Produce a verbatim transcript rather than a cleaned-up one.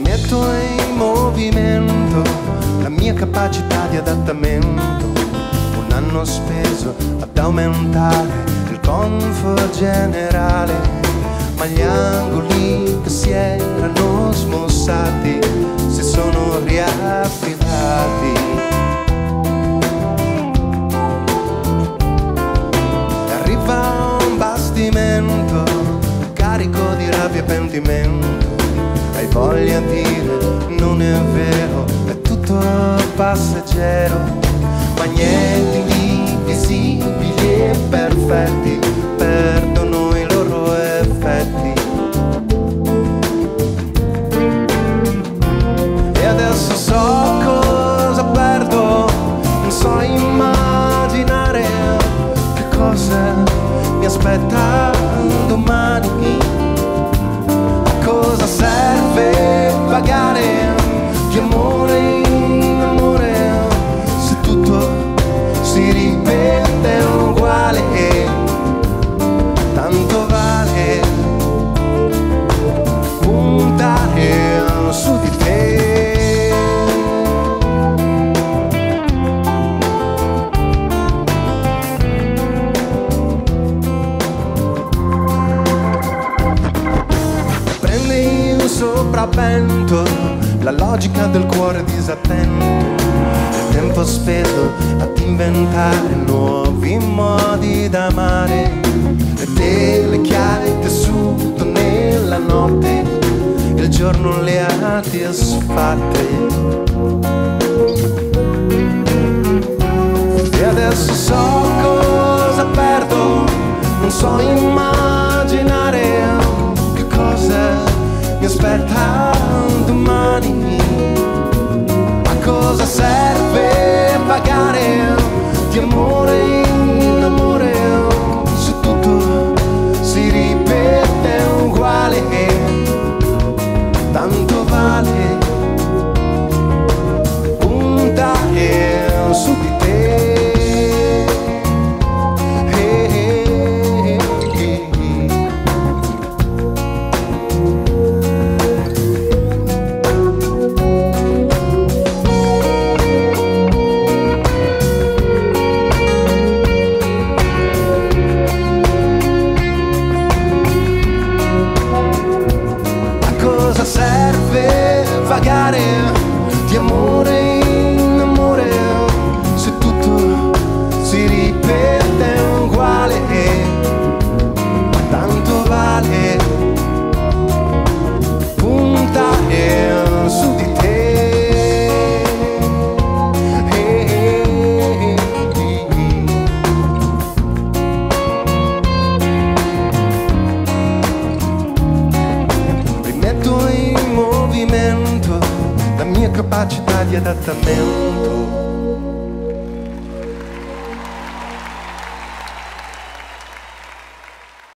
metto in movimento la mia capacità di adattamento. Un anno speso ad aumentare il comfort generale, ma gli angoli che si erano smussati si sono riaffidati. Arriva un bastimento carico di rabbia e pentimento. Hai voglia di dire non è vero, è tutto passeggero. Magneti, invisibili e perfetti perdono i loro effetti. E adesso so cosa perdo, non so immaginare che cosa mi aspetta domani. Cosa serve pagare di amore in amore se tutto si ripete uguale? Tanto vale puntare su di te. Sopravvento la logica del cuore disattento, il tempo speso ad inventare nuovi modi d'amare, le tele che hai tessuto nella notte, il giorno le ha disfatte. E adesso so cosa perdo, non so immaginare che cosa mi aspetta domani. A cosa serve pagare di amore in amore se tutto si ripete uguale? Tanto vale puntare su di te. Di amore in amore se tutto si ripete uguale, ma tanto vale puntare su di te. Rimetto in movimento la mia capacità di adattamento.